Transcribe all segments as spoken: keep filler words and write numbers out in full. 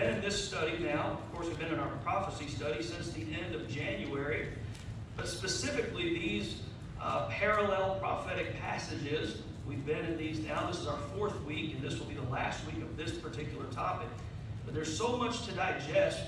been in this study now. Of course, we've been in our prophecy study since the end of January. But specifically, these uh, parallel prophetic passages, we've been in these now. This is our fourth week, and this will be the last week of this particular topic. But there's so much to digest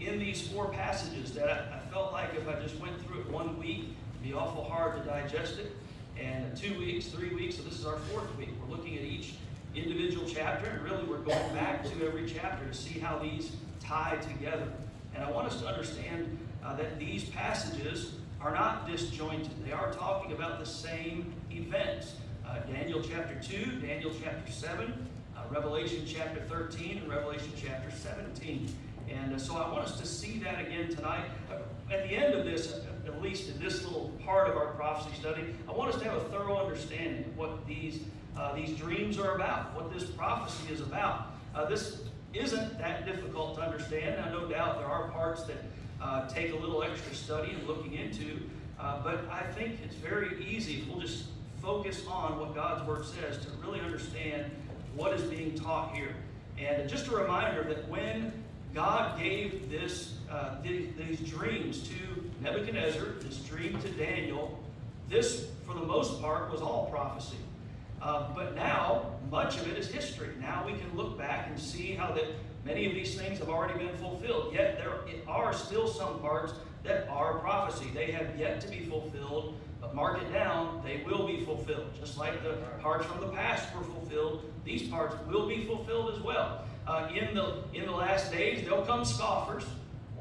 in these four passages that I, I felt like if I just went through it one week, it'd be awful hard to digest it. And two weeks, three weeks, so this is our fourth week. We're looking at each individual chapter, and really we're going back to every chapter to see how these tie together. And I want us to understand uh, that these passages are not disjointed. They are talking about the same events. Uh, Daniel chapter two, Daniel chapter seven, uh, Revelation chapter thirteen, and Revelation chapter seventeen. And uh, so I want us to see that again tonight. At the end of this, at least in this little part of our prophecy study, I want us to have a thorough understanding of what these Uh, these dreams are about, what this prophecy is about. Uh, this isn't that difficult to understand. Now, no doubt there are parts that uh, take a little extra study and looking into, uh, but I think it's very easy if we'll just focus on what God's Word says to really understand what is being taught here. And just a reminder that when God gave this, uh, th these dreams to Nebuchadnezzar, this dream to Daniel, this, for the most part, was all prophecy. Uh, but now, much of it is history. Now we can look back and see how that many of these things have already been fulfilled. Yet there are still some parts that are prophecy. They have yet to be fulfilled, but mark it down, they will be fulfilled. Just like the parts from the past were fulfilled, these parts will be fulfilled as well. Uh, in the, in the last days, there'll come scoffers,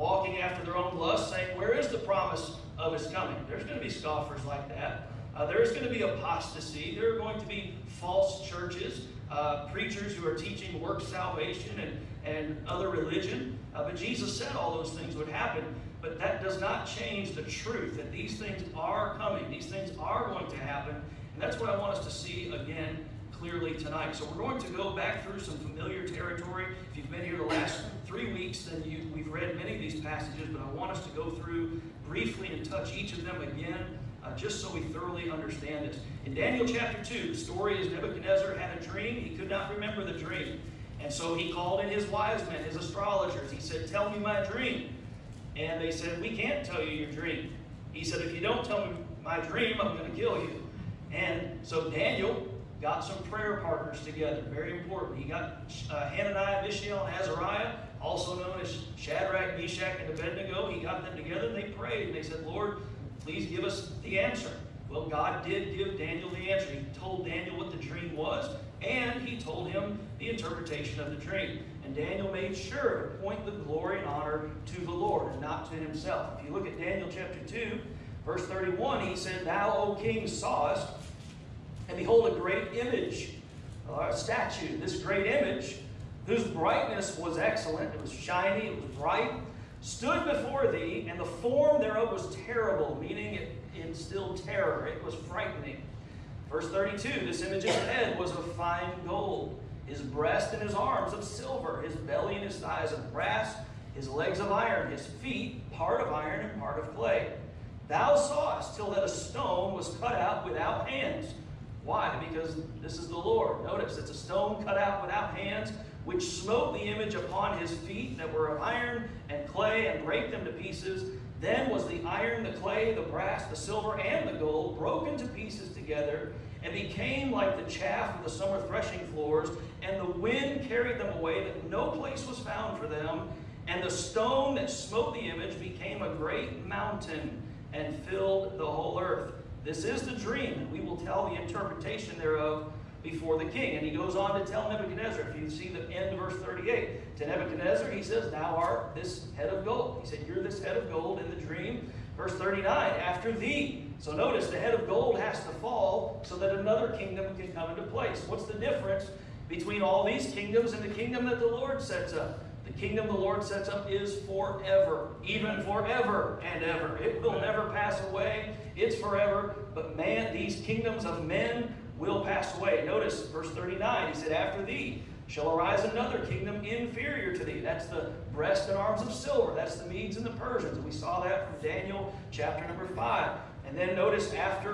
walking after their own lust, saying, where is the promise of his coming? There's going to be scoffers like that. Uh, there is going to be apostasy. There are going to be false churches, uh, preachers who are teaching works salvation and, and other religion. Uh, but Jesus said all those things would happen. But that does not change the truth that these things are coming. These things are going to happen. And that's what I want us to see again clearly tonight. So we're going to go back through some familiar territory. If you've been here the last three weeks, then you, we've read many of these passages. But I want us to go through briefly and touch each of them again. Uh, just so we thoroughly understand this. In Daniel chapter two, the story is Nebuchadnezzar had a dream. He could not remember the dream. And so he called in his wise men, his astrologers. He said, tell me my dream. And they said, we can't tell you your dream. He said, if you don't tell me my dream, I'm going to kill you. And so Daniel got some prayer partners together. Very important. He got uh, Hananiah, Mishael, and Azariah, also known as Shadrach, Meshach, and Abednego. He got them together and they prayed. And they said, Lord, please give us the answer. Well, God did give Daniel the answer. He told Daniel what the dream was, and he told him the interpretation of the dream. And Daniel made sure to point the glory and honor to the Lord and not to himself. If you look at Daniel chapter two, verse thirty-one, he said, Thou, O king, sawest, and behold, a great image, or a statue, this great image, whose brightness was excellent, it was shiny, it was bright, stood before thee, and the form thereof was terrible, meaning it instilled terror. It was frightening. Verse thirty-two, this image's head was of fine gold, his breast and his arms of silver, his belly and his thighs of brass, his legs of iron, his feet part of iron and part of clay. Thou sawest till that a stone was cut out without hands. Why? Because this is the Lord. Notice, it's a stone cut out without hands, which smote the image upon his feet that were of iron and clay, and brake them to pieces. Then was the iron, the clay, the brass, the silver, and the gold broken to pieces together, and became like the chaff of the summer threshing floors, and the wind carried them away, that no place was found for them. And the stone that smote the image became a great mountain, and filled the whole earth. This is the dream, and we will tell the interpretation thereof before the king. And he goes on to tell Nebuchadnezzar, if you see the end of verse thirty-eight, to Nebuchadnezzar he says, Thou art this head of gold. He said, you're this head of gold in the dream. Verse thirty-nine, after thee. So notice, the head of gold has to fall so that another kingdom can come into place. What's the difference between all these kingdoms and the kingdom that the Lord sets up? The kingdom the Lord sets up is forever, even forever and ever. It will never pass away. It's forever. But man, these kingdoms of men will pass away. Notice verse thirty-nine, he said, After thee shall arise another kingdom inferior to thee. That's the breast and arms of silver. That's the Medes and the Persians. We saw that from Daniel chapter number five. And then notice after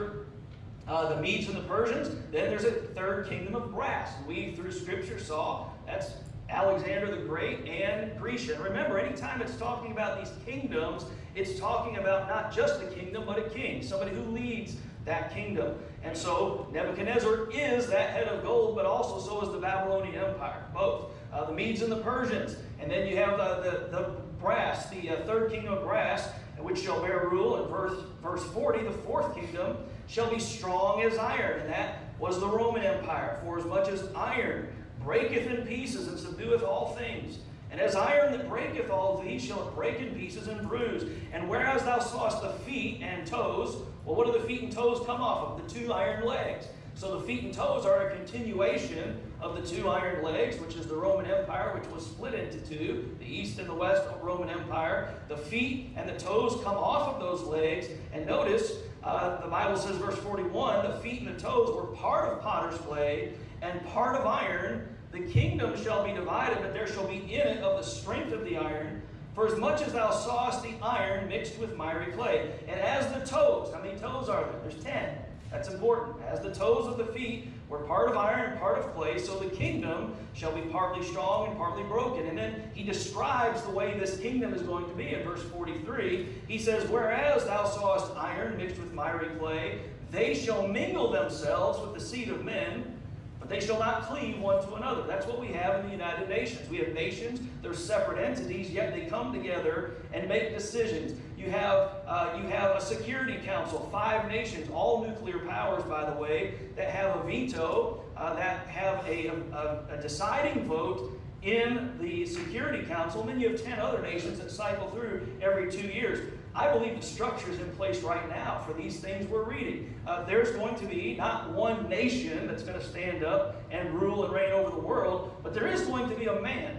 uh, the Medes and the Persians, then there's a third kingdom of brass. We, through Scripture, saw that's Alexander the Great and Grecia. And remember, anytime it's talking about these kingdoms, it's talking about not just a kingdom, but a king, somebody who leads that kingdom. And so Nebuchadnezzar is that head of gold, but also so is the Babylonian Empire, both. Uh, the Medes and the Persians. And then you have the, the, the brass, the uh, third kingdom of brass, which shall bear rule. And verse, verse forty, the fourth kingdom shall be strong as iron. And that was the Roman Empire. For as much as iron breaketh in pieces and subdueth all things. And as iron that breaketh all these shall it break in pieces and bruise. And whereas thou sawest the feet and toes, well, what do the feet and toes come off of? The two iron legs. So the feet and toes are a continuation of the two iron legs, which is the Roman Empire, which was split into two, the east and the west of the Roman Empire. The feet and the toes come off of those legs. And notice, uh, the Bible says, verse forty-one, the feet and the toes were part of potter's clay and part of iron. The kingdom shall be divided, but there shall be in it of the strength of the iron. For as much as thou sawest the iron mixed with miry clay. And as the toes, how many toes are there? There's ten. That's important. As the toes of the feet were part of iron, part of clay, so the kingdom shall be partly strong and partly broken. And then he describes the way this kingdom is going to be in verse forty-three. He says, whereas thou sawest iron mixed with miry clay, they shall mingle themselves with the seed of men, but they shall not cleave one to another. That's what we have in the United Nations. We have nations, they're separate entities, yet they come together and make decisions. You have, uh, you have a Security Council, five nations, all nuclear powers, by the way, that have a veto, uh, that have a, a, a deciding vote in the Security Council. And then you have ten other nations that cycle through every two years. I believe the structure is in place right now for these things we're reading. Uh, there's going to be not one nation that's going to stand up and rule and reign over the world, but there is going to be a man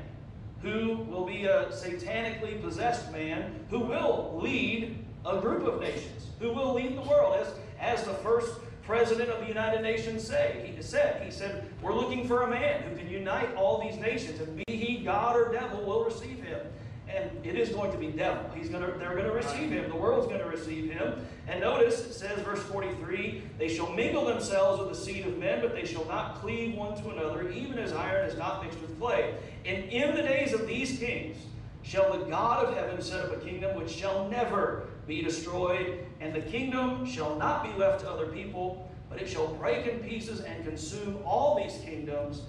who will be a satanically possessed man who will lead a group of nations, who will lead the world. As, as the first president of the United Nations say, he said, he said, we're looking for a man who can unite all these nations, and be he God or devil, will receive him. And it is going to be devil. He's going to, they're going to receive him. The world's going to receive him. And notice, it says, verse forty-three, they shall mingle themselves with the seed of men, but they shall not cleave one to another, even as iron is not mixed with clay. And in the days of these kings shall the God of heaven set up a kingdom which shall never be destroyed, and the kingdom shall not be left to other people, but it shall break in pieces and consume all these kingdoms,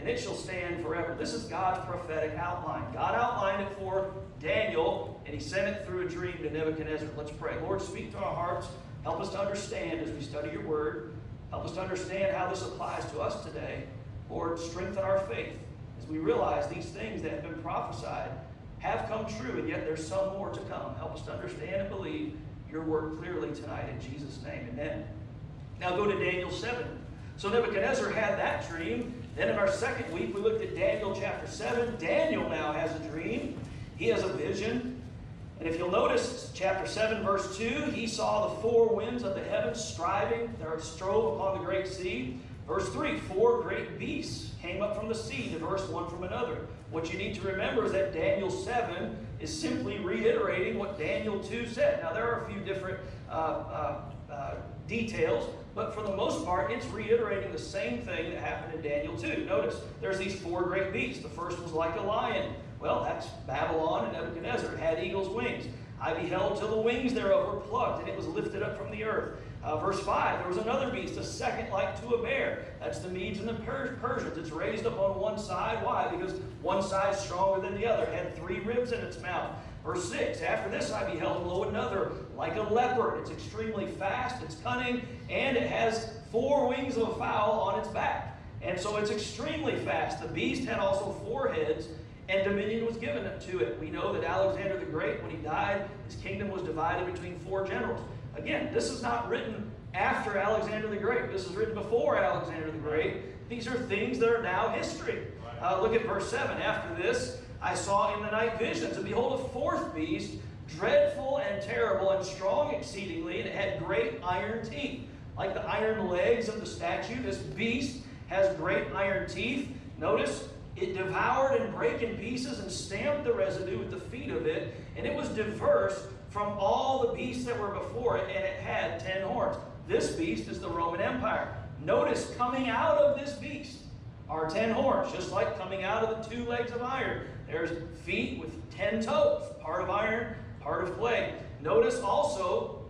and it shall stand forever. This is God's prophetic outline. God outlined it for Daniel, and he sent it through a dream to Nebuchadnezzar. Let's pray. Lord, speak to our hearts. Help us to understand as we study your word. Help us to understand how this applies to us today. Lord, strengthen our faith as we realize these things that have been prophesied have come true, and yet there's some more to come. Help us to understand and believe your word clearly tonight in Jesus' name. Amen. Now go to Daniel seven. So Nebuchadnezzar had that dream. Then in our second week, we looked at Daniel chapter seven. Daniel now has a dream. He has a vision. And if you'll notice, chapter seven, verse two, he saw the four winds of the heavens striving, or strove upon the great sea. Verse three, four great beasts came up from the sea, diverse one from another. What you need to remember is that Daniel seven is simply reiterating what Daniel two said. Now, there are a few different uh, uh, uh, details, but for the most part, it's reiterating the same thing that happened in Daniel two. Notice, there's these four great beasts. The first was like a lion. Well, that's Babylon and Nebuchadnezzar. It had eagle's wings. I beheld till the wings thereof were plucked, and it was lifted up from the earth. Uh, verse five, there was another beast, a second like to a bear. That's the Medes and the per Persians. It's raised up on one side. Why? Because one side's stronger than the other. It had three ribs in its mouth. Verse six, after this I beheld, lo, another like a leopard. It's extremely fast, it's cunning, and it has four wings of a fowl on its back. And so it's extremely fast. The beast had also four heads, and dominion was given to it. We know that Alexander the Great, when he died, his kingdom was divided between four generals. Again, this is not written after Alexander the Great. This is written before Alexander the Great. These are things that are now history. Uh, look at verse seven. After this, I saw in the night visions, and behold, a fourth beast, dreadful and terrible and strong exceedingly, and it had great iron teeth. Like the iron legs of the statue, this beast has great iron teeth. Notice, it devoured and brake in pieces and stamped the residue with the feet of it, and it was diverse from all the beasts that were before it, and it had ten horns. This beast is the Roman Empire. Notice, coming out of this beast are ten horns, just like coming out of the two legs of iron. There's feet with ten toes, part of iron, part of clay. Notice also,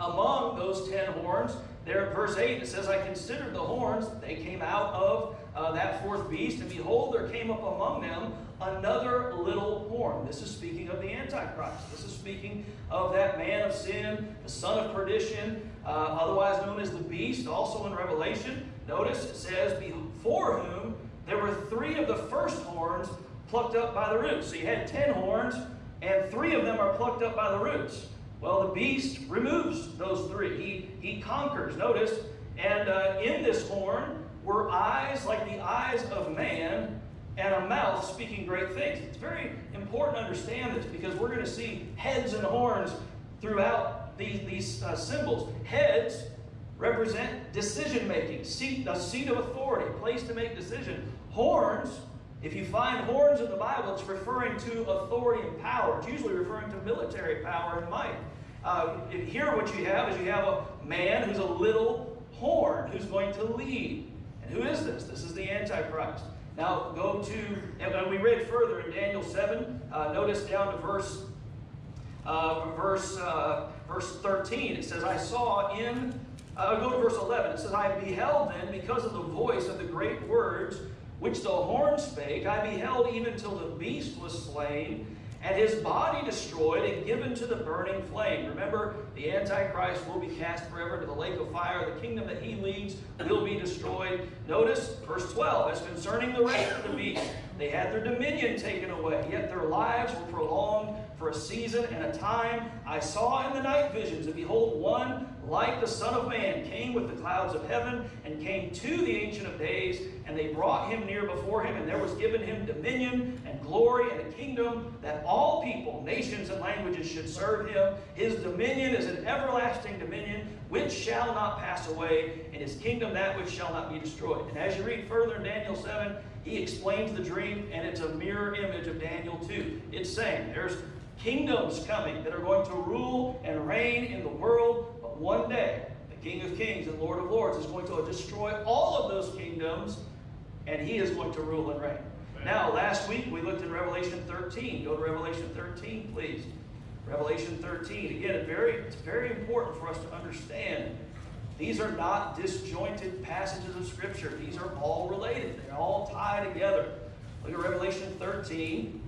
among those ten horns, there at verse eight, it says, I considered the horns, they came out of uh, that fourth beast, and behold, there came up among them another little horn. This is speaking of the Antichrist. This is speaking of that man of sin, the son of perdition, uh, otherwise known as the beast. Also in Revelation, notice it says, before whom there were three of the first horns plucked up by the roots. So you had ten horns, and three of them are plucked up by the roots. Well, the beast removes those three. He, he conquers, notice. And uh, in this horn were eyes like the eyes of man and a mouth speaking great things. It's very important to understand this because we're going to see heads and horns throughout these, these uh, symbols. Heads represent decision-making, seat, a seat of authority, place to make decision. Horns, if you find horns in the Bible, it's referring to authority and power. It's usually referring to military power and might. Uh, here what you have is you have a man who's a little horn who's going to lead. And who is this? This is the Antichrist. Now go to, and we read further in Daniel seven, uh, notice down to verse, uh, verse, uh, verse thirteen. It says, I saw in, uh, go to verse eleven. It says, I beheld then because of the voice of the great words which the horn spake, I beheld even till the beast was slain, and his body destroyed and given to the burning flame. Remember, the Antichrist will be cast forever to the lake of fire. The kingdom that he leads will be destroyed. Notice verse twelve, as concerning the rest of the beast, they had their dominion taken away, yet their lives were prolonged for a season and a time. I saw in the night visions, and behold, one like the Son of Man came with the clouds of heaven and came to the Ancient of Days, and they brought him near before him, and there was given him dominion and glory and a kingdom that all people, nations, and languages should serve him. His dominion is an everlasting dominion which shall not pass away, and his kingdom that which shall not be destroyed. And as you read further in Daniel seven, he explains the dream, and it's a mirror image of Daniel two. It's saying there's kingdoms coming that are going to rule and reign in the world, but one day the King of Kings and Lord of Lords is going to destroy all of those kingdoms, and he is going to rule and reign. Amen. Now, last week we looked in Revelation thirteen. Go to Revelation thirteen, please. Revelation thirteen. Again, it's very, it's very important for us to understand these are not disjointed passages of Scripture. These are all related. They all tie together. Look at Revelation thirteen.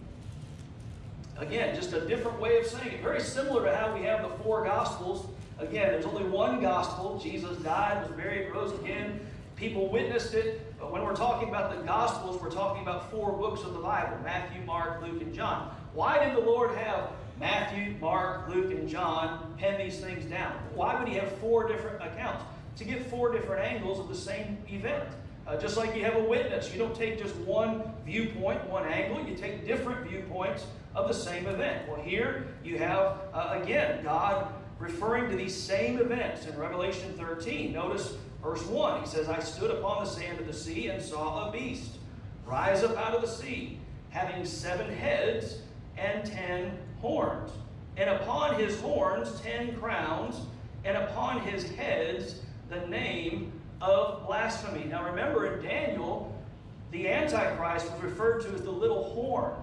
Again, just a different way of saying it. Very similar to how we have the four Gospels. Again, there's only one Gospel. Jesus died, was buried, rose again. People witnessed it. But when we're talking about the Gospels, we're talking about four books of the Bible. Matthew, Mark, Luke, and John. Why did the Lord have Matthew, Mark, Luke, and John pen these things down? Why would he have four different accounts? To get four different angles of the same event. Uh, just like you have a witness. You don't take just one viewpoint, one angle. You take different viewpoints of the same event. Well, here you have, uh, again, God referring to these same events in Revelation thirteen. Notice verse one. He says, I stood upon the sand of the sea and saw a beast rise up out of the sea, having seven heads and ten horns. And upon his horns ten crowns, and upon his heads the name of blasphemy. Now remember, in Daniel, the Antichrist was referred to as the little horn.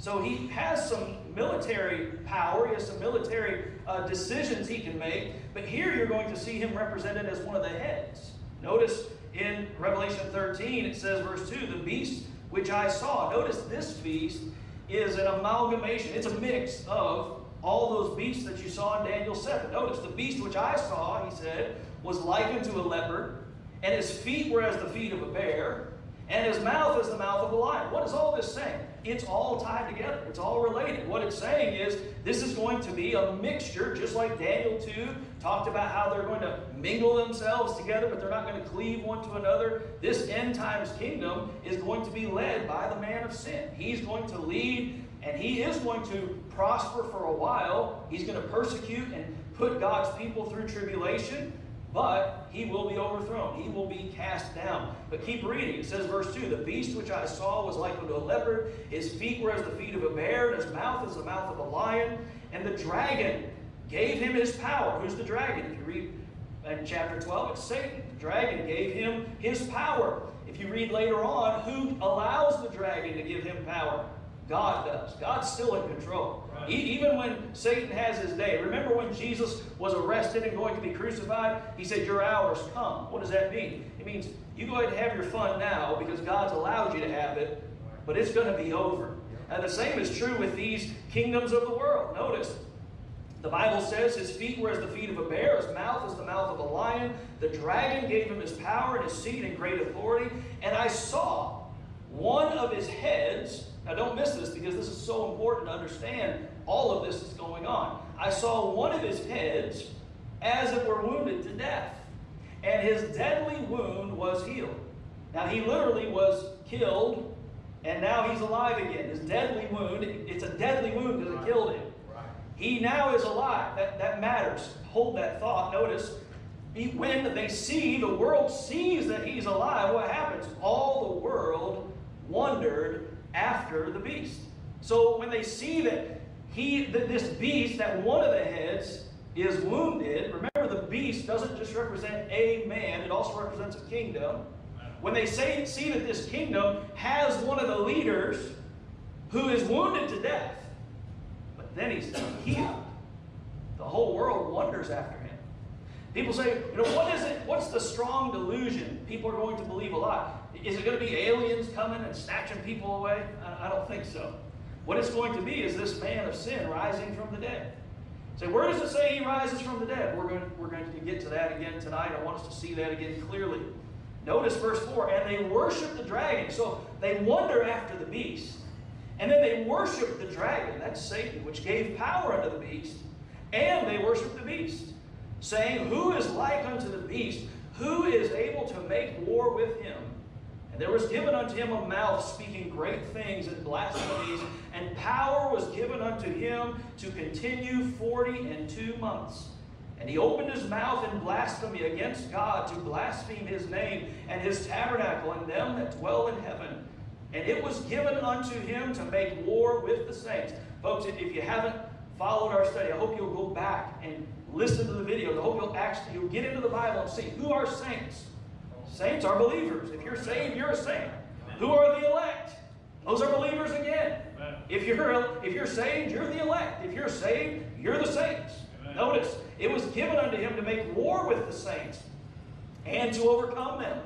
So he has some military power, he has some military uh, decisions he can make, but here you're going to see him represented as one of the heads. Notice in Revelation thirteen, it says, verse two, the beast which I saw. Notice this beast is an amalgamation, it's a mix of all those beasts that you saw in Daniel seven. Notice, the beast which I saw, he said, was likened to a leopard, and his feet were as the feet of a bear, and his mouth is the mouth of a lion. What is all this saying? It's all tied together. It's all related. What it's saying is this is going to be a mixture, just like Daniel two talked about how they're going to mingle themselves together, but they're not going to cleave one to another. This end times kingdom is going to be led by the man of sin. He's going to lead, and he is going to prosper for a while. He's going to persecute and put God's people through tribulation. But he will be overthrown. He will be cast down. But keep reading. It says, verse two, the beast which I saw was like unto a leopard. His feet were as the feet of a bear, and his mouth as the mouth of a lion. And the dragon gave him his power. Who's the dragon? If you read in chapter twelve, it's Satan. The dragon gave him his power. If you read later on, who allows the dragon to give him power? God does. God's still in control. Right. E even when Satan has his day. Remember when Jesus was arrested and going to be crucified? He said, your hour's come. What does that mean? It means you go ahead and have your fun now because God's allowed you to have it, but it's going to be over. And the same is true with these kingdoms of the world. Notice, the Bible says his feet were as the feet of a bear, his mouth as the mouth of a lion. The dragon gave him his power and his seat and great authority. And I saw one of his heads. Now don't miss this, because this is so important to understand all of this is going on. I saw one of his heads as it were wounded to death, and his deadly wound was healed. Now he literally was killed, and now he's alive again. His deadly wound, it's a deadly wound because it killed him. Right. He now is alive. That, that matters. Hold that thought. Notice, when they see, the world sees that he's alive, what happens? All the world wondered after the beast. So when they see that he, that this beast, that one of the heads is wounded, remember the beast doesn't just represent a man, it also represents a kingdom. When they say, see that this kingdom has one of the leaders who is wounded to death, but then he's healed, the whole world wonders after him. People say, you know, what is it? What's the strong delusion people are going to believe a lot? Is it going to be aliens coming and snatching people away? I, I don't think so. What it's going to be is this man of sin rising from the dead. Say, so where does it say he rises from the dead? We're going, to, we're going to get to that again tonight. I want us to see that again clearly. Notice verse four, and they worship the dragon. So they wonder after the beast. And then they worship the dragon, that's Satan, which gave power unto the beast. And they worship the beast, saying, who is like unto the beast? Who is able to make war with him? And there was given unto him a mouth speaking great things and blasphemies, and power was given unto him to continue forty and two months. And he opened his mouth in blasphemy against God, to blaspheme his name and his tabernacle and them that dwell in heaven. And it was given unto him to make war with the saints. Folks, if you haven't followed our study, I hope you'll go back and listen to the videos. I hope you'll actually you'll get into the Bible and see who are saints. Saints are believers. If you're saved, you're a saint. Amen. Who are the elect? Those are believers again. Amen. If you're if you're saved, you're the elect. If you're saved, you're the saints. Amen. Notice, it was given unto him to make war with the saints and to overcome them.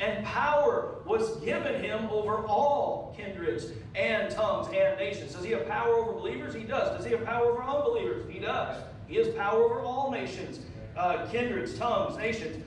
And power was given him over all kindreds and tongues and nations. Does he have power over believers? He does. Does he have power over unbelievers? He does. He has power over all nations, uh, kindreds, tongues, nations.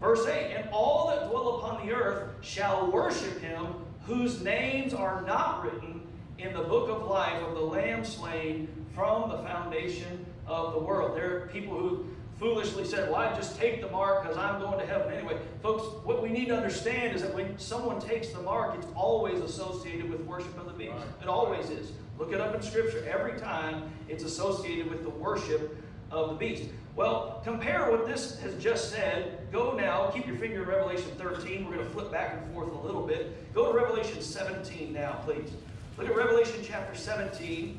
Verse eight, and all that dwell upon the earth shall worship him, whose names are not written in the book of life of the Lamb slain from the foundation of the world. There are people who foolishly said, well, I just take the mark because I'm going to heaven anyway. Folks, what we need to understand is that when someone takes the mark, it's always associated with worship of the beast. It always is. Look it up in Scripture. Every time it's associated with the worship of the beast. Well, compare what this has just said. Go now, keep your finger in Revelation thirteen. We're going to flip back and forth a little bit. Go to Revelation seventeen now, please. Look at Revelation chapter seventeen.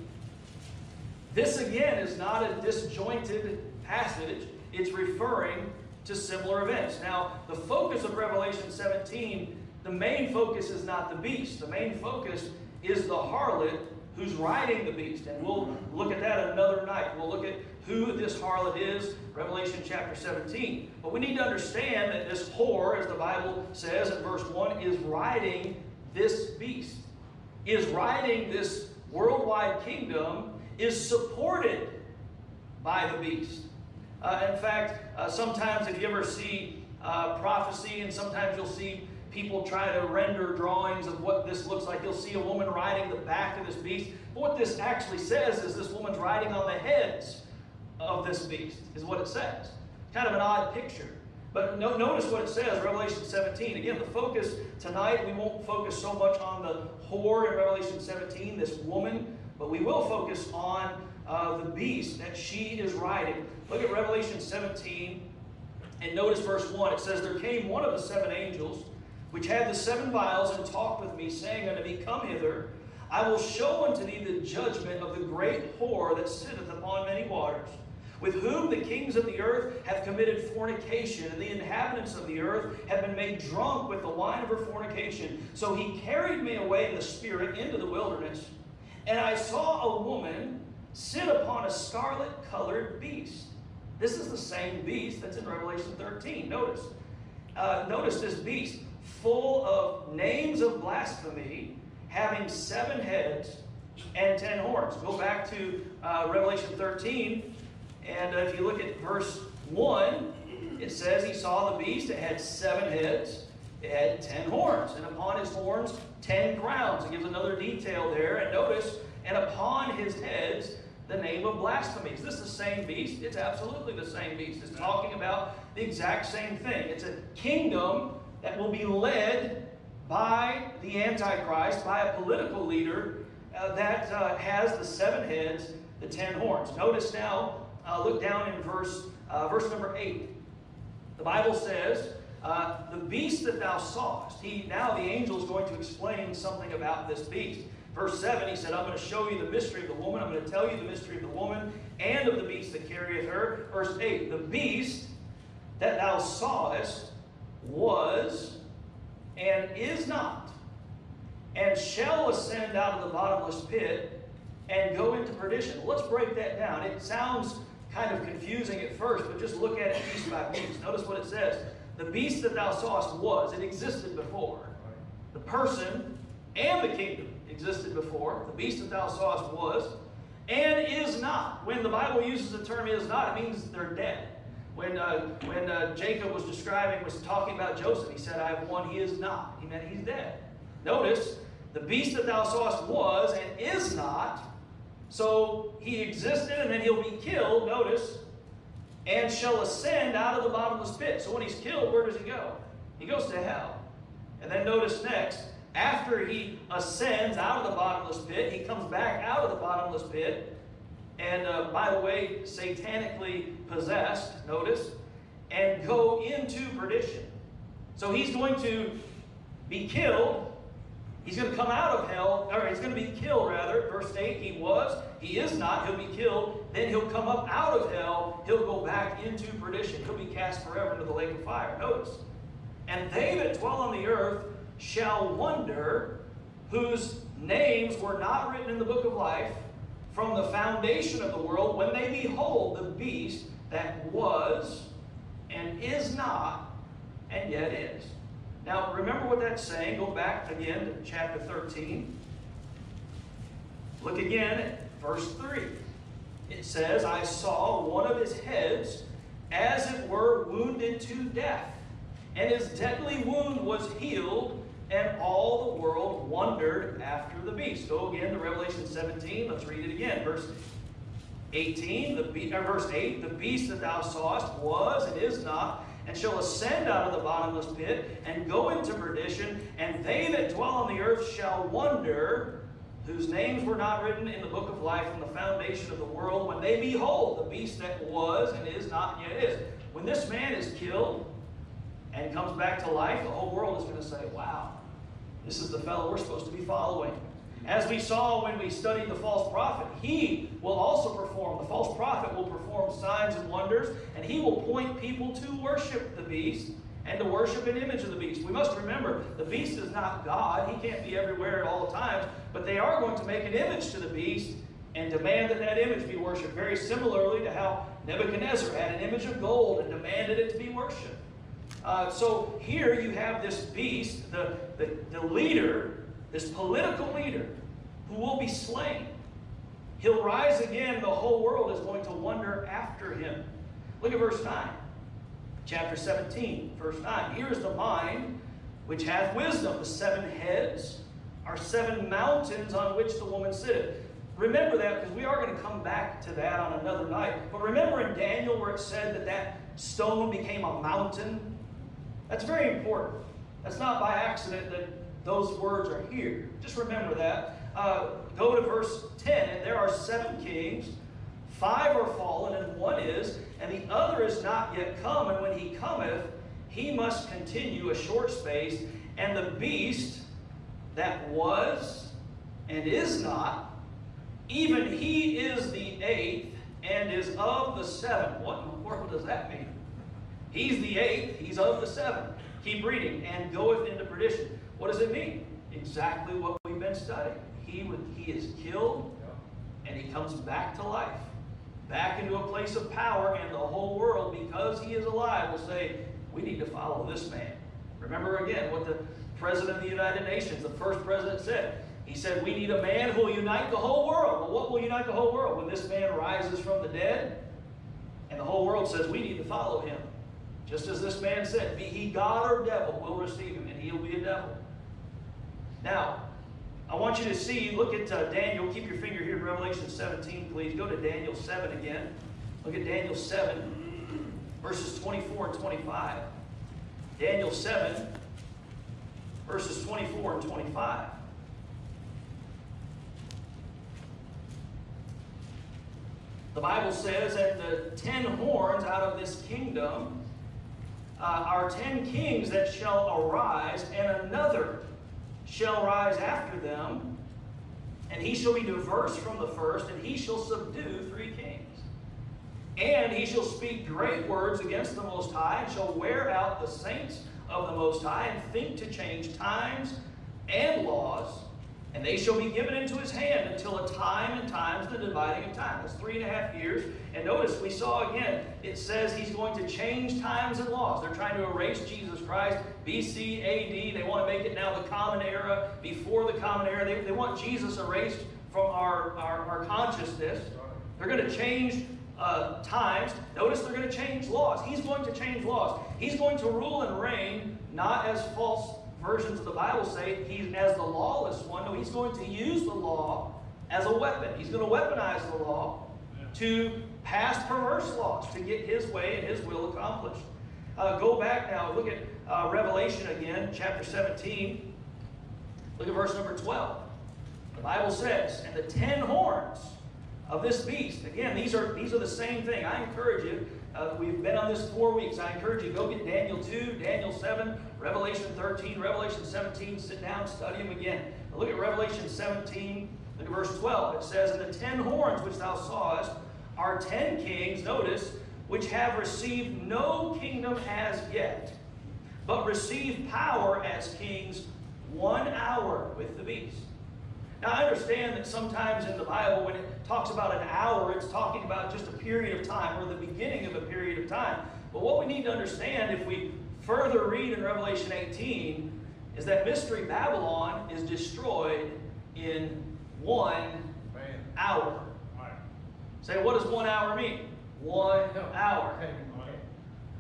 This, again, is not a disjointed passage. It's referring to similar events. Now, the focus of Revelation seventeen, the main focus is not the beast. The main focus is the harlot who's riding the beast. And we'll look at that another night. We'll look at who this harlot is, Revelation chapter seventeen. But we need to understand that this whore, as the Bible says in verse one, is riding this beast, is riding this worldwide kingdom, is supported by the beast. Uh, in fact, uh, sometimes if you ever see uh, prophecy, and sometimes you'll see people try to render drawings of what this looks like. You'll see a woman riding the back of this beast. But what this actually says is this woman's riding on the heads of this beast, is what it says. Kind of an odd picture. But no, notice what it says, Revelation seventeen. Again, the focus tonight, we won't focus so much on the whore in Revelation seventeen, this woman, but we will focus on uh, the beast that she is riding. Look at Revelation seventeen and notice verse one. It says, there came one of the seven angels, which had the seven vials, and talked with me, saying unto me, come hither, I will show unto thee the judgment of the great whore that sitteth upon many waters, with whom the kings of the earth have committed fornication, and the inhabitants of the earth have been made drunk with the wine of her fornication. So he carried me away in the spirit into the wilderness, and I saw a woman sit upon a scarlet-colored beast. This is the same beast that's in Revelation thirteen. Notice, uh, notice this beast, full of names of blasphemy, having seven heads and ten horns. Go back to uh, Revelation thirteen, and uh, if you look at verse one, it says he saw the beast. It had seven heads, it had ten horns, and upon his horns ten crowns. It gives another detail there, and notice, and upon his heads the name of blasphemy. Is this the same beast? It's absolutely the same beast. It's talking about the exact same thing. It's a kingdom that will be led by the Antichrist, by a political leader uh, that uh, has the seven heads, the ten horns. Notice now, uh, look down in verse, uh, verse number eight. The Bible says, uh, the beast that thou sawest. He, now the angel is going to explain something about this beast. Verse seven, he said, I'm going to show you the mystery of the woman. I'm going to tell you the mystery of the woman and of the beast that carrieth her. Verse eight, the beast that thou sawest was and is not, and shall ascend out of the bottomless pit and go into perdition. Let's break that down. It sounds kind of confusing at first, but just look at it piece by piece. Notice what it says. The beast that thou sawest was. It existed before. The person and the kingdom existed before. The beast that thou sawest was and is not. When the Bible uses the term is not, it means they're dead. When, uh, when uh, Jacob was describing, was talking about Joseph, he said, I have one, he is not. He meant he's dead. Notice, the beast that thou sawest was and is not, so he existed and then he'll be killed, notice, and shall ascend out of the bottomless pit. So when he's killed, where does he go? He goes to hell. And then notice next, after he ascends out of the bottomless pit, he comes back out of the bottomless pit, and uh, by the way, satanically possessed, notice, and go into perdition. So he's going to be killed. He's going to come out of hell, or he's going to be killed, rather. Verse eight, he was, he is not, he'll be killed. Then he'll come up out of hell. He'll go back into perdition. He'll be cast forever into the lake of fire. Notice, and they that dwell on the earth shall wonder, whose names were not written in the book of life, from the foundation of the world, when they behold the beast that was and is not and yet is. Now, remember what that's saying. Go back again to chapter thirteen. Look again at verse three. It says, I saw one of his heads as it were wounded to death, and his deadly wound was healed, and all the world wondered after the beast. Go again to Revelation seventeen. Let's read it again. Verse eighteen, the be or verse eight, the beast that thou sawest was and is not, and shall ascend out of the bottomless pit and go into perdition, and they that dwell on the earth shall wonder, whose names were not written in the book of life from the foundation of the world, when they behold the beast that was and is not and yet is. When this man is killed and comes back to life, the whole world is going to say, wow, this is the fellow we're supposed to be following. As we saw when we studied the false prophet, he will also perform, the false prophet will perform signs and wonders, and he will point people to worship the beast and to worship an image of the beast. We must remember, the beast is not God. He can't be everywhere at all times, but they are going to make an image to the beast and demand that that image be worshipped, very similarly to how Nebuchadnezzar had an image of gold and demanded it to be worshipped. Uh, so here you have this beast, the, the, the leader, this political leader, who will be slain. He'll rise again. The whole world is going to wonder after him. Look at verse nine, chapter seventeen, verse nine. Here is the mind which hath wisdom. The seven heads are seven mountains on which the woman sitteth. Remember that, because we are going to come back to that on another night. But remember in Daniel where it said that that stone became a mountain? That's very important. That's not by accident that those words are here. Just remember that. Uh, go to verse ten, and there are seven kings, five are fallen, and one is, and the other is not yet come, and when he cometh, he must continue a short space, and the beast that was and is not, even he is the eighth and is is of the seven. What in the world does that mean? He's the eighth. He's of the seven. Keep reading. And goeth into perdition. What does it mean? Exactly what we've been studying. He, would, he is killed, and he comes back to life, back into a place of power, and the whole world, because he is alive, will say, we need to follow this man. Remember again what the President of the United Nations, the first president, said. He said, we need a man who will unite the whole world. Well, what will unite the whole world? When this man rises from the dead, and the whole world says, we need to follow him. Just as this man said, be he God or devil, we'll receive him, and he'll be a devil. Now, I want you to see, look at uh, Daniel. Keep your finger here in Revelation seventeen, please. Go to Daniel seven again. Look at Daniel seven, verses twenty-four and twenty-five. Daniel seven, verses twenty-four and twenty-five. The Bible says, and the ten horns out of this kingdom uh, are ten kings that shall arise, and another shall rise after them, and he shall be diverse from the first, and he shall subdue three kings. And he shall speak great words against the Most High, and shall wear out the saints of the Most High, and think to change times and laws, and they shall be given into his hand until a time and times the dividing of time. That's three and a half years. And notice, we saw again, it says he's going to change times and laws. They're trying to erase Jesus Christ, B C A D. They want to make it now the common era, before the common era. They, they want Jesus erased from our, our, our consciousness. They're going to change uh, times. Notice they're going to change laws. He's going to change laws. He's going to rule and reign, not as false versions of the Bible say, he's as the lawless one. No, he's going to use the law as a weapon. He's going to weaponize the law to pass perverse laws to get his way and his will accomplished. Uh, go back now. Look at uh, Revelation again, chapter seventeen. Look at verse number twelve. The Bible says, and the ten horns of this beast. Again, these are, these are the same thing. I encourage you. Uh, we've been on this four weeks. I encourage you, go get Daniel two, Daniel seven, Revelation thirteen, Revelation seventeen. Sit down, study them again. Now look at Revelation seventeen, look at verse twelve. It says, and the ten horns which thou sawest are ten kings, notice, which have received no kingdom as yet, but receive power as kings one hour with the beast. Now, I understand that sometimes in the Bible, when it talks about an hour, it's talking about just a period of time or the beginning of a period of time. But what we need to understand, if we further read in Revelation eighteen, is that Mystery Babylon is destroyed in one Man. hour. Right. Say, what does one hour mean? One no. hour. Okay.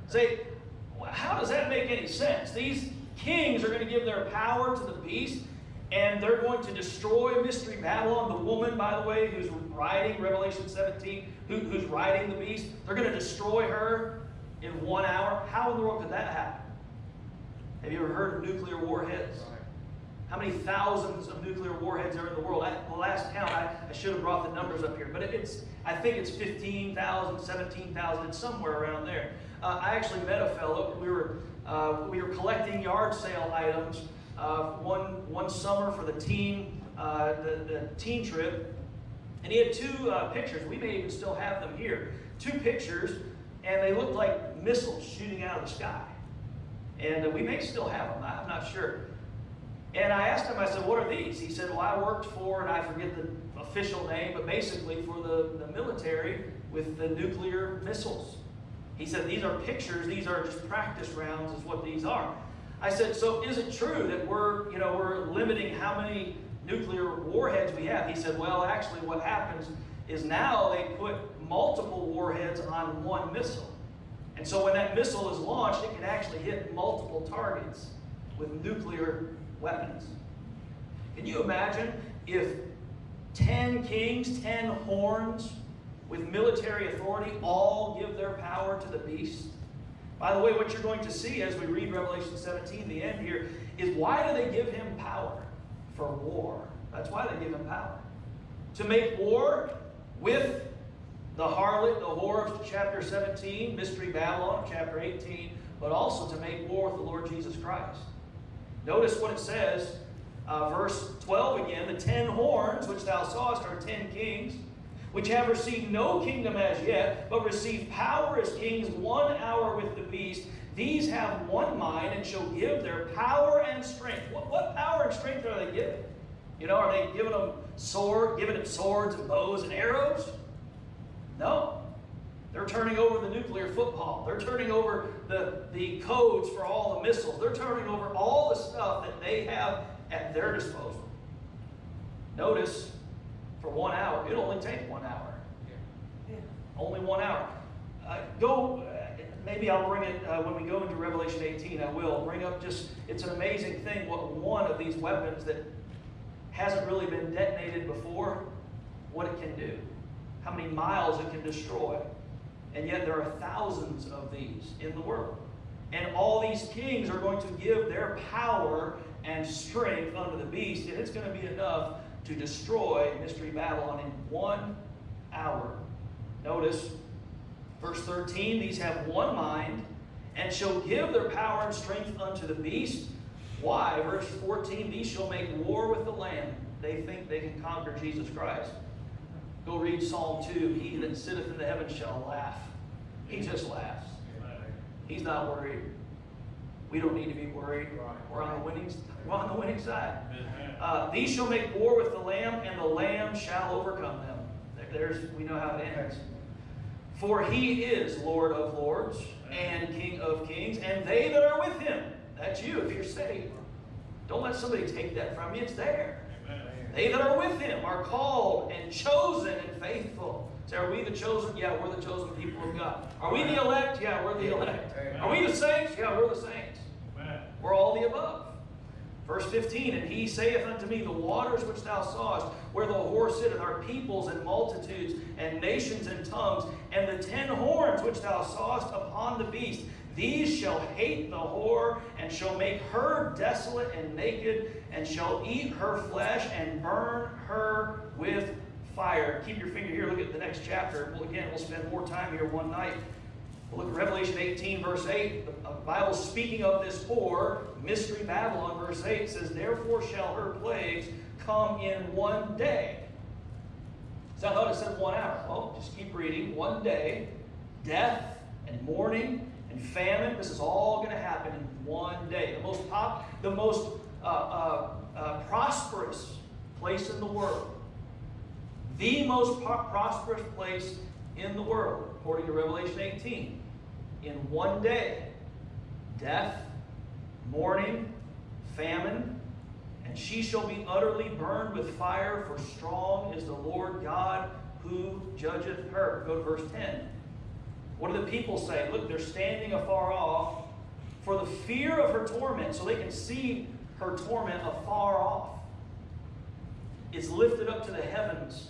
Say, how does that make any sense? These kings are going to give their power to the beast, and they're going to destroy Mystery Babylon, the woman, by the way, who's riding Revelation seventeen, who, who's riding the beast. They're going to destroy her in one hour. How in the world could that happen? Have you ever heard of nuclear warheads? Right. How many thousands of nuclear warheads are in the world? At the last count, I, I should have brought the numbers up here, but it, it's I think it's fifteen thousand, seventeen thousand, it's somewhere around there. Uh, I actually met a fellow. We were uh, we were collecting yard sale items. Uh, one one summer for the teen uh, the, the teen trip, and he had two uh, pictures. We may even still have them here. Two pictures, and they looked like missiles shooting out of the sky. And uh, we may still have them. I'm not sure. And I asked him. I said, "What are these?" He said, "Well, I worked for," and I forget the official name, but basically for the, the military with the nuclear missiles. He said, "These are pictures. These are just practice rounds. Is what these are." I said, so is it true that we're, you know, we're limiting how many nuclear warheads we have? He said, well, actually what happens is now they put multiple warheads on one missile. And so when that missile is launched, it can actually hit multiple targets with nuclear weapons. Can you imagine if ten kings, ten horns with military authority all give their power to the beast? By the way, what you're going to see as we read Revelation seventeen, the end here, is why do they give him power? For war. That's why they give him power. To make war with the harlot, the whore of chapter seventeen, Mystery Babylon of chapter eighteen, but also to make war with the Lord Jesus Christ. Notice what it says, uh, verse twelve again, the ten horns which thou sawest are ten kings, which have received no kingdom as yet, but receive power as kings one hour with the beast. These have one mind and shall give their power and strength. What, what power and strength are they giving? You know, are they giving them sword, giving them swords and bows and arrows? No. They're turning over the nuclear football. They're turning over the, the codes for all the missiles. They're turning over all the stuff that they have at their disposal. Notice, for one hour. It'll only take one hour. Yeah. Yeah. Only one hour. Uh, go, uh, maybe I'll bring it, uh, when we go into Revelation eighteen, I will bring up just, it's an amazing thing what one of these weapons that hasn't really been detonated before, what it can do. How many miles it can destroy. And yet there are thousands of these in the world. And all these kings are going to give their power and strength unto the beast, and it's going to be enough to destroy Mystery Babylon in one hour. Notice, verse thirteen, these have one mind, and shall give their power and strength unto the beast. Why? Verse fourteen, these shall make war with the Lamb. They think they can conquer Jesus Christ. Go read Psalm two, he that sitteth in the heavens shall laugh. He just laughs. He's not worried. We don't need to be worried. We're on the winning, we're on the winning side. Uh, These shall make war with the Lamb, and the Lamb shall overcome them. There's, we know how it ends. For he is Lord of lords and King of kings, and they that are with him. That's you if you're saved. Don't let somebody take that from you. It's there. Amen. They that are with him are called and chosen and faithful. So are we the chosen? Yeah, we're the chosen people of God. Are we the elect? Yeah, we're the elect. Amen. Are we the saints? Yeah, we're the saints. We're all the above. Verse fifteen, and he saith unto me, the waters which thou sawest, where the whore sitteth, are peoples and multitudes and nations and tongues, and the ten horns which thou sawest upon the beast, these shall hate the whore, and shall make her desolate and naked, and shall eat her flesh, and burn her with fire. Keep your finger here, look at the next chapter. Well, again, we'll spend more time here one night. We'll look at Revelation eighteen, verse eight. The Bible speaking of this whore, Mystery Babylon, verse eight, says, therefore shall her plagues come in one day. So I thought it said one hour. Well, just keep reading. One day, death and mourning and famine. This is all going to happen in one day. The most pop, the most uh, uh, uh, prosperous place in the world. The most prosperous place in the world, according to Revelation eighteen. In one day, death, mourning, famine, and she shall be utterly burned with fire, for strong is the Lord God who judgeth her. Go to verse ten. What do the people say? Look, they're standing afar off for the fear of her torment, so they can see her torment afar off. It's lifted up to the heavens,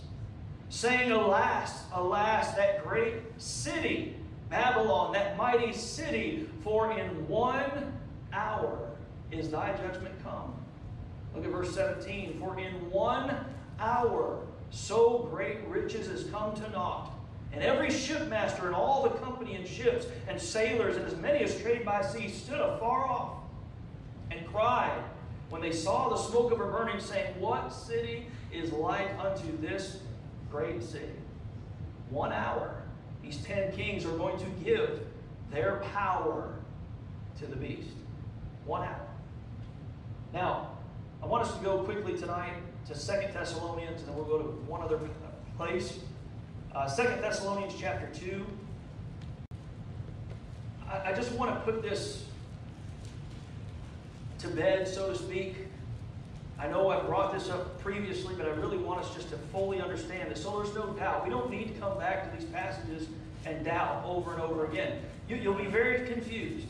saying, alas, alas, that great city, Babylon, that mighty city, for in one hour is thy judgment come. Look at verse seventeen. For in one hour so great riches is come to naught, and every shipmaster and all the company and ships and sailors and as many as trade by sea stood afar off and cried when they saw the smoke of her burning, saying, what city is like unto this great city? One hour. These ten kings are going to give their power to the beast. One hour. Now, I want us to go quickly tonight to Second Thessalonians, and then we'll go to one other place. Uh, Second Thessalonians chapter two. I, I just want to put this to bed, so to speak. I know I brought this up previously, but I really want us just to fully understand this. So there's no doubt. We don't need to come back to these passages and doubt over and over again. You, you'll be very confused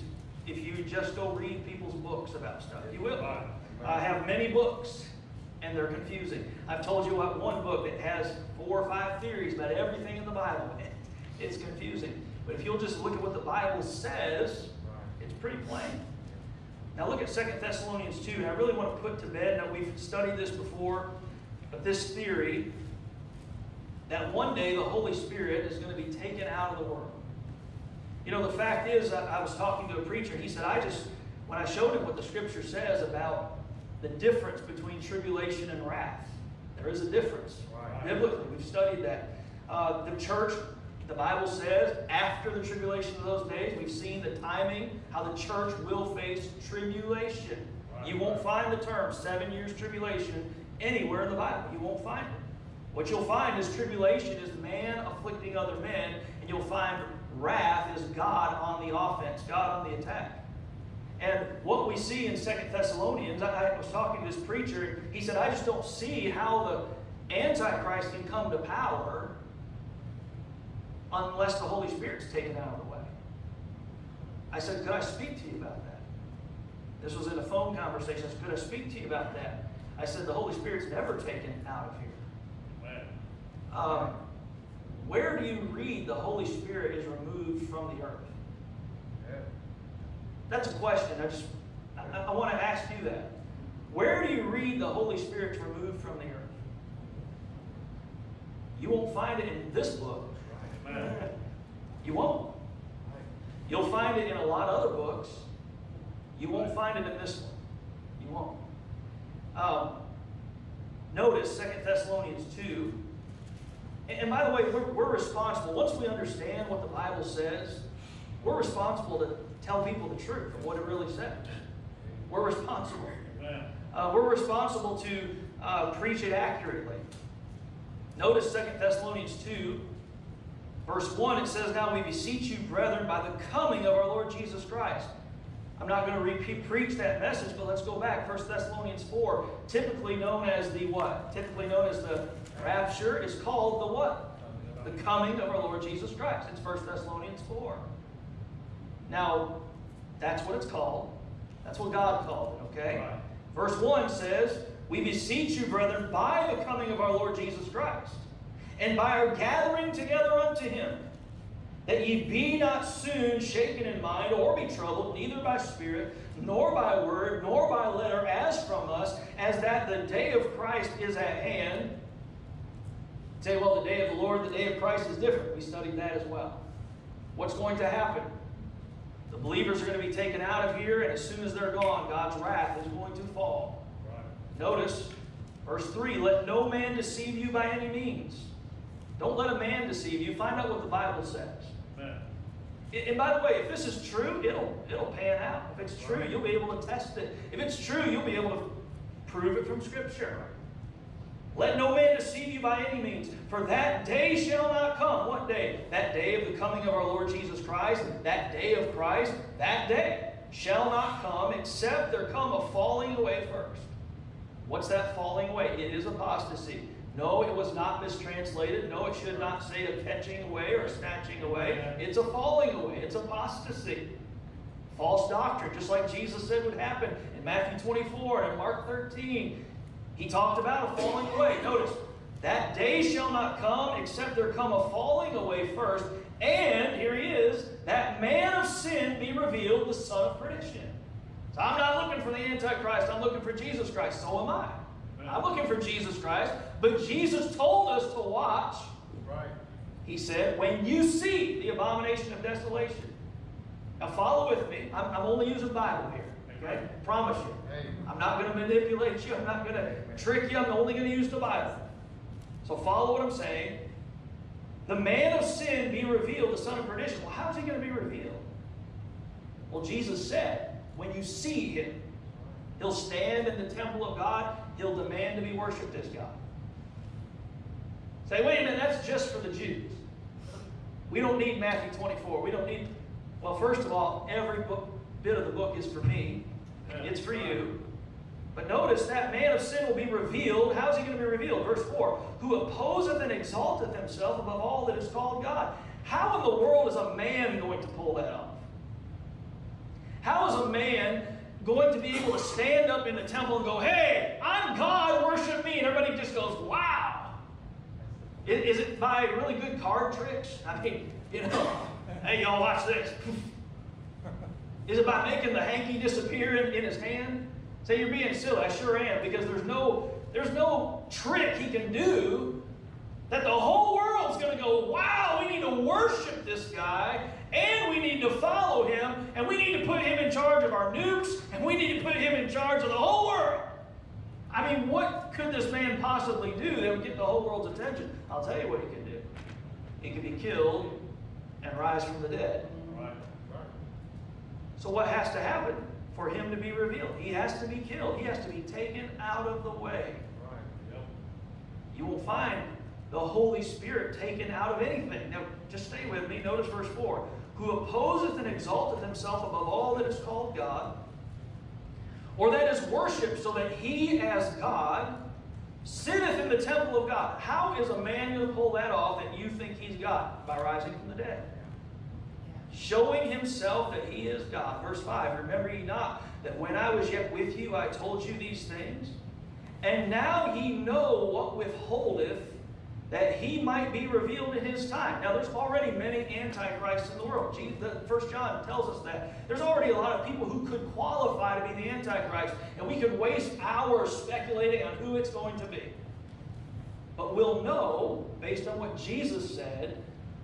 if you just go read people's books about stuff. You will. I have many books, and they're confusing. I've told you about one book that has four or five theories about everything in the Bible. It's confusing. But if you'll just look at what the Bible says, it's pretty plain. Now look at Second Thessalonians two, and I really want to put to bed, now we've studied this before, but this theory that one day the Holy Spirit is going to be taken out of the world. You know, the fact is, I, I was talking to a preacher, and he said, I just, when I showed him what the Scripture says about the difference between tribulation and wrath, there is a difference, right, biblically, we've studied that. Uh, the church, the Bible says, after the tribulation of those days, we've seen the timing, how the church will face tribulation. You won't find the term seven years tribulation anywhere in the Bible. You won't find it. What you'll find is tribulation is man afflicting other men, and you'll find wrath is God on the offense, God on the attack. And what we see in Second Thessalonians, I, I was talking to this preacher, he said, I just don't see how the Antichrist can come to power unless the Holy Spirit's taken out of the way. I said, could I speak to you about that? This was in a phone conversation. I said, could I speak to you about that? I said, the Holy Spirit's never taken out of here. Um, where do you read the Holy Spirit is removed from the earth? Yeah. That's a question. I just I, I want to ask you that. Where do you read the Holy Spirit's removed from the earth? You won't find it in this book. Right. You won't. Right. You'll find it in a lot of other books. You won't right. find it in this one. You won't. Um, notice Second Thessalonians two. And by the way, we're, we're responsible. Once we understand what the Bible says, we're responsible to tell people the truth of what it really says. We're responsible. Uh, we're responsible to uh, preach it accurately. Notice Second Thessalonians two, verse one, it says, now we beseech you, brethren, by the coming of our Lord Jesus Christ. I'm not going to repeat, preach that message, but let's go back. First Thessalonians four, typically known as the what? Typically known as the rapture, is called the what? The coming of our Lord Jesus Christ. It's First Thessalonians four. Now, that's what it's called. That's what God called it, okay? Right. Verse one says, we beseech you, brethren, by the coming of our Lord Jesus Christ, and by our gathering together unto him, that ye be not soon shaken in mind, or be troubled, neither by spirit, nor by word, nor by letter, as from us, as that the day of Christ is at hand. Say, well, the day of the Lord, the day of Christ is different. We studied that as well. What's going to happen? The believers are going to be taken out of here, and as soon as they're gone, God's wrath is going to fall. Right. Notice, verse three, let no man deceive you by any means. Don't let a man deceive you. Find out what the Bible says. Amen. And by the way, if this is true, it'll, it'll pan out. If it's true, you'll be able to test it. If it's true, you'll be able to prove it from Scripture. Let no man deceive you by any means, for that day shall not come. What day? That day of the coming of our Lord Jesus Christ, that day of Christ, that day shall not come, except there come a falling away first. What's that falling away? It is apostasy. No, it was not mistranslated. No, it should not say a catching away or a snatching away. It's a falling away. It's apostasy. False doctrine, just like Jesus said would happen in Matthew twenty-four and in Mark thirteen. He talked about a falling away. Notice, that day shall not come except there come a falling away first. And, here he is, that man of sin be revealed, the son of perdition. So I'm not looking for the Antichrist. I'm looking for Jesus Christ. So am I. I'm looking for Jesus Christ. But Jesus told us to watch. Right. He said, when you see the abomination of desolation. Now follow with me. I'm, I'm only using Bible here. Okay? Amen. Promise you. Amen. I'm not going to manipulate you. I'm not going to trick you. I'm only going to use the Bible. So follow what I'm saying. The man of sin be revealed, the son of perdition. Well, how is he going to be revealed? Well, Jesus said, when you see him, he'll stand in the temple of God. He'll demand to be worshipped as God. Say, wait a minute, that's just for the Jews. We don't need Matthew twenty-four. We don't need, well, first of all, every book, bit of the book is for me. It's for you. But notice that man of sin will be revealed. How is he going to be revealed? Verse four, who opposeth and exalteth himself above all that is called God. How in the world is a man going to pull that off? How is a man going to be able to stand up in the temple and go, hey, I'm God, worship me? And everybody just goes, wow. Is, is it by really good card tricks? I mean, you know, hey, y'all watch this. Is it by making the hanky disappear in, in his hand? Say, you're being silly. I sure am, because there's no, there's no trick he can do that the whole world's going to go, wow, we need to worship this guy, and we need to follow him, and we need to put him in charge of our nukes, and we need to put him in charge of the whole world. I mean, what could this man possibly do that would get the whole world's attention? I'll tell you what he can do. It can be killed and rise from the dead. Right. So what has to happen for him to be revealed? He has to be killed. He has to be taken out of the way. Right. Yep. You will find the Holy Spirit taken out of anything. Now, just stay with me. Notice verse four. Who opposeth and exalteth himself above all that is called God, or that is worshipped, so that he as God sitteth in the temple of God. How is a man going to pull that off that you think he's God? By rising from the dead. Showing himself that he is God. Verse five, remember ye not that when I was yet with you, I told you these things? And now ye know what withholdeth, that he might be revealed in his time. Now, there's already many antichrists in the world. First John tells us that. There's already a lot of people who could qualify to be the Antichrist, and we could waste hours speculating on who it's going to be. But we'll know, based on what Jesus said,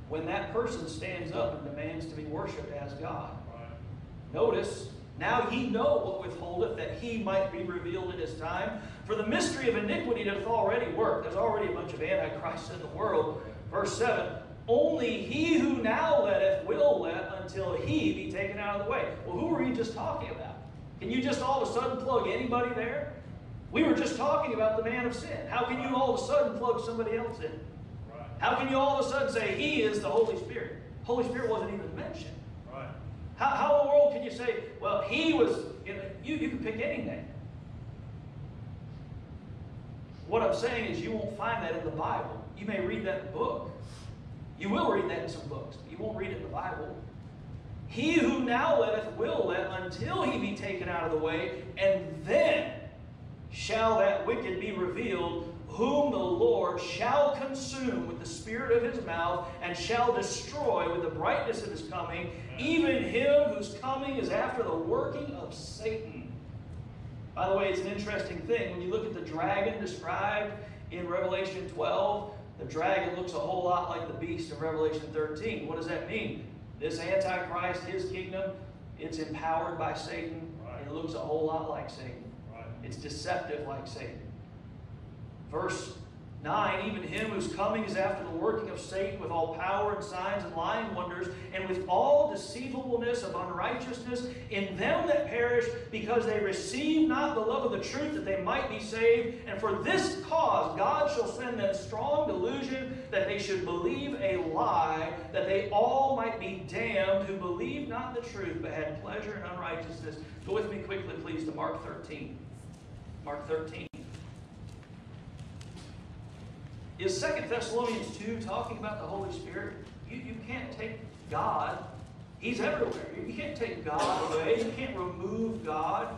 when that person stands up and demands to be worshipped as God. Right. Notice, now ye know what withholdeth, that he might be revealed in his time. For the mystery of iniquity doth already work. There's already a bunch of antichrists in the world. Verse seven, only he who now letteth will let until he be taken out of the way. Well, who were you just talking about? Can you just all of a sudden plug anybody there? We were just talking about the man of sin. How can you all of a sudden plug somebody else in? How can you all of a sudden say he is the Holy Spirit? Holy Spirit wasn't even mentioned. Right. How, how in the world can you say, well, he was, you know, you, you can pick any name. What I'm saying is you won't find that in the Bible. You may read that in the book. You will read that in some books. But you won't read it in the Bible. He who now letteth will let until he be taken out of the way, and then shall that wicked be revealed, whom the Lord shall consume with the spirit of his mouth, and shall destroy with the brightness of his coming, even him whose coming is after the working of Satan. By the way, it's an interesting thing. When you look at the dragon described in Revelation twelve, the dragon looks a whole lot like the beast of Revelation thirteen. What does that mean? This Antichrist, his kingdom, it's empowered by Satan. It looks a whole lot like Satan. It's deceptive like Satan. Verse nine, even him whose coming is after the working of Satan, with all power and signs and lying wonders, and with all deceivableness of unrighteousness in them that perish, because they receive not the love of the truth, that they might be saved. And for this cause God shall send them strong delusion, that they should believe a lie, that they all might be damned, who believed not the truth, but had pleasure in unrighteousness. Go with me quickly, please, to Mark thirteen. Mark thirteen. Is Second Thessalonians two talking about the Holy Spirit? You, you can't take God. He's everywhere. You can't take God away. You can't remove God.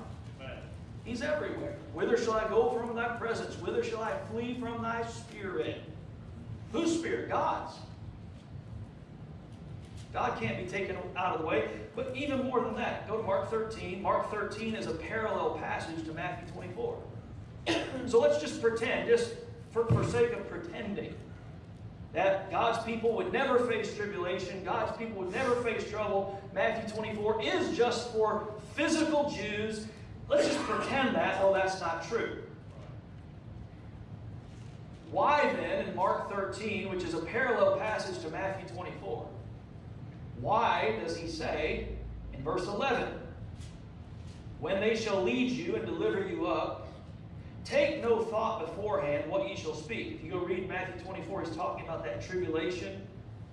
He's everywhere. Whither shall I go from thy presence? Whither shall I flee from thy spirit? Whose spirit? God's. God can't be taken out of the way. But even more than that, go to Mark thirteen. Mark thirteen is a parallel passage to Matthew twenty-four. So let's just pretend, just For, for sake of pretending, that God's people would never face tribulation, God's people would never face trouble. Matthew twenty-four is just for physical Jews. Let's just pretend that, though that's not true. Why then, in Mark thirteen, which is a parallel passage to Matthew twenty-four, why does he say in verse eleven, when they shall lead you and deliver you up, take no thought beforehand what ye shall speak. If you go read Matthew twenty-four, he's talking about that tribulation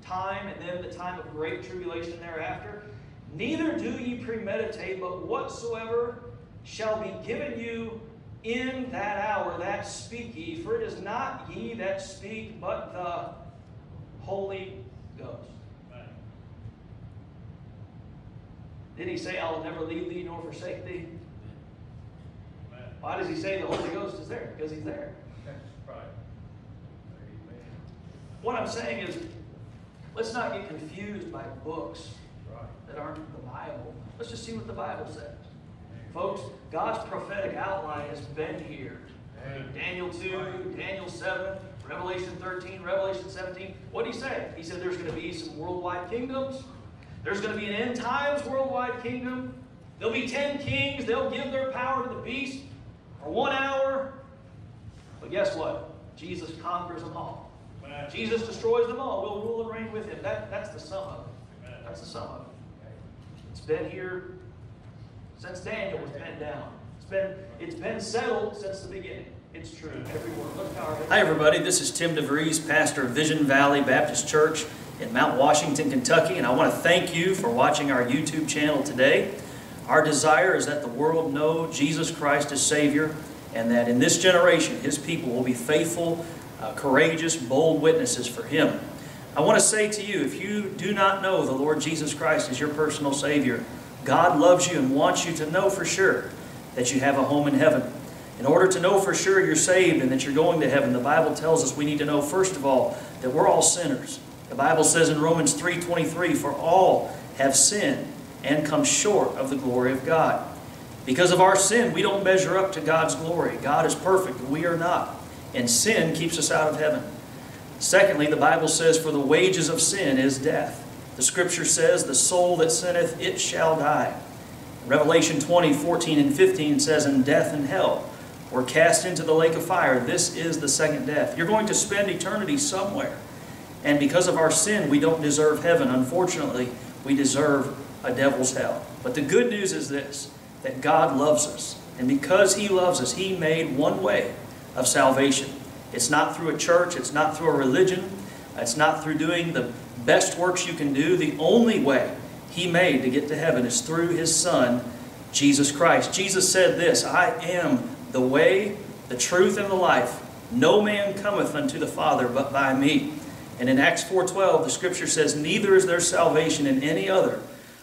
time and then the time of great tribulation thereafter. Neither do ye premeditate, but whatsoever shall be given you in that hour, that speak ye, for it is not ye that speak, but the Holy Ghost. Right. Did he say, I'll never leave thee nor forsake thee? Why does he say the Holy Ghost is there? Because he's there. Right. What I'm saying is, let's not get confused by books right. that aren't the Bible. Let's just see what the Bible says. Amen. Folks, God's prophetic outline has been here. Amen. Daniel two, right. Daniel seven, Revelation thirteen, Revelation seventeen. What did he say? He said there's going to be some worldwide kingdoms. There's going to be an end times worldwide kingdom. There'll be ten kings. They'll give their power to the beast. For one hour, but guess what? Jesus conquers them all. Amen. Jesus destroys them all. We'll rule and reign with him. That, that's the sum of it. Amen. That's the sum of it. It's been here since Daniel was penned down. It's been, it's been settled since the beginning. It's true. Every word. Look how our... Hi, everybody. This is Tim DeVries, pastor of Vision Valley Baptist Church in Mount Washington, Kentucky, and I want to thank you for watching our YouTube channel today. Our desire is that the world know Jesus Christ as Savior, and that in this generation, His people will be faithful, uh, courageous, bold witnesses for Him. I want to say to you, if you do not know the Lord Jesus Christ as your personal Savior, God loves you and wants you to know for sure that you have a home in heaven. In order to know for sure you're saved and that you're going to heaven, the Bible tells us we need to know, first of all, that we're all sinners. The Bible says in Romans three twenty-three, "For all have sinned and come short of the glory of God." Because of our sin, we don't measure up to God's glory. God is perfect, and we are not. And sin keeps us out of heaven. Secondly, the Bible says, "For the wages of sin is death." The Scripture says, "The soul that sinneth, it shall die." Revelation twenty fourteen and fifteen says, "And death and hell were cast into the lake of fire. This is the second death." You're going to spend eternity somewhere. And because of our sin, we don't deserve heaven. Unfortunately, we deserve a devil's hell. But the good news is this, that God loves us. And because He loves us, He made one way of salvation. It's not through a church. It's not through a religion. It's not through doing the best works you can do. The only way He made to get to heaven is through His Son, Jesus Christ. Jesus said this, "I am the way, the truth, and the life. No man cometh unto the Father but by me." And in Acts four twelve, the Scripture says, "Neither is there salvation in any other,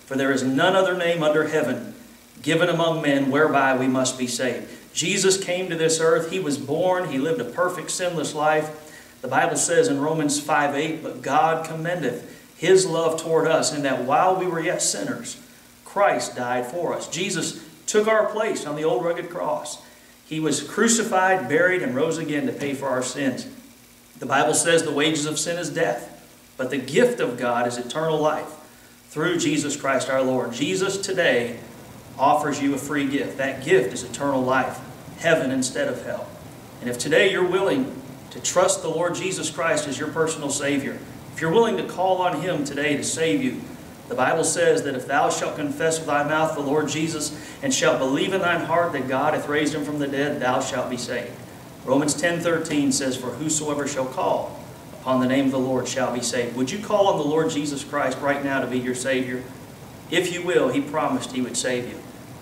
for there is none other name under heaven given among men whereby we must be saved." Jesus came to this earth. He was born. He lived a perfect, sinless life. The Bible says in Romans five eight, "But God commendeth His love toward us, in that while we were yet sinners, Christ died for us." Jesus took our place on the old rugged cross. He was crucified, buried, and rose again to pay for our sins. The Bible says the wages of sin is death, but the gift of God is eternal life through Jesus Christ our Lord. Jesus today offers you a free gift. That gift is eternal life, heaven instead of hell. And if today you're willing to trust the Lord Jesus Christ as your personal Savior, if you're willing to call on Him today to save you, the Bible says that if thou shalt confess with thy mouth the Lord Jesus and shalt believe in thine heart that God hath raised Him from the dead, thou shalt be saved. Romans ten thirteen says, "For whosoever shall call upon the name of the Lord shall be saved." Would you call on the Lord Jesus Christ right now to be your Savior? If you will, He promised He would save you.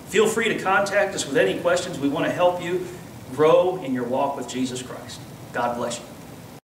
Feel free to contact us with any questions. We want to help you grow in your walk with Jesus Christ. God bless you.